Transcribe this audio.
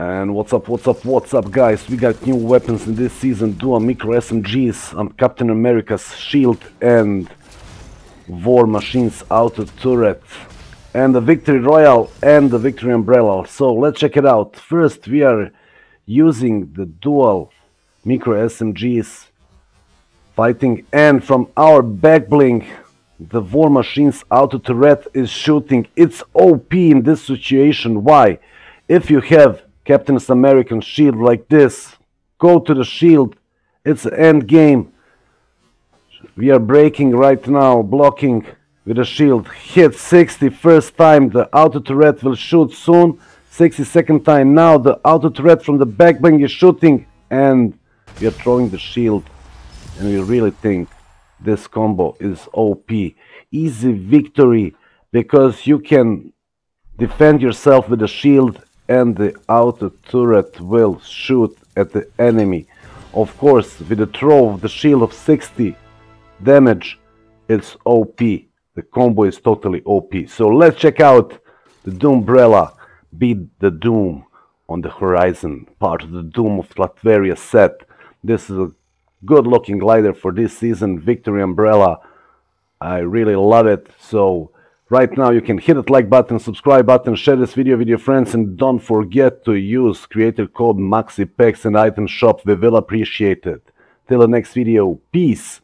And what's up guys, we got new weapons in this season, dual micro SMGs, Captain America's shield and War Machines Auto Turret, and the Victory Royale and the Victory Umbrella. So let's check it out. First we are using the dual micro SMGs fighting, and from our back bling the War Machines Auto Turret is shooting. It's OP in this situation. Why? If you have Captain America's shield like this, go to the shield, it's an end game. We are breaking right now, blocking with a shield. Hit 60 first time, the auto turret will shoot soon. 60 second time. Now the auto turret from the back bling is shooting, and we are throwing the shield. And we really think this combo is OP. Easy victory, because you can defend yourself with a shield and the auto turret will shoot at the enemy. Of course, with a throw of the shield of 60 damage, it's OP. The combo is totally OP. So let's check out the Doombrella beat the Doom on the Horizon, part of the Doom of Latveria set. This is a good looking glider for this season, Victory Umbrella. I really love it. So right now you can hit that like button, subscribe button, share this video with your friends, and don't forget to use creator code MAXIPEX in item shop. We will appreciate it. Till the next video, peace.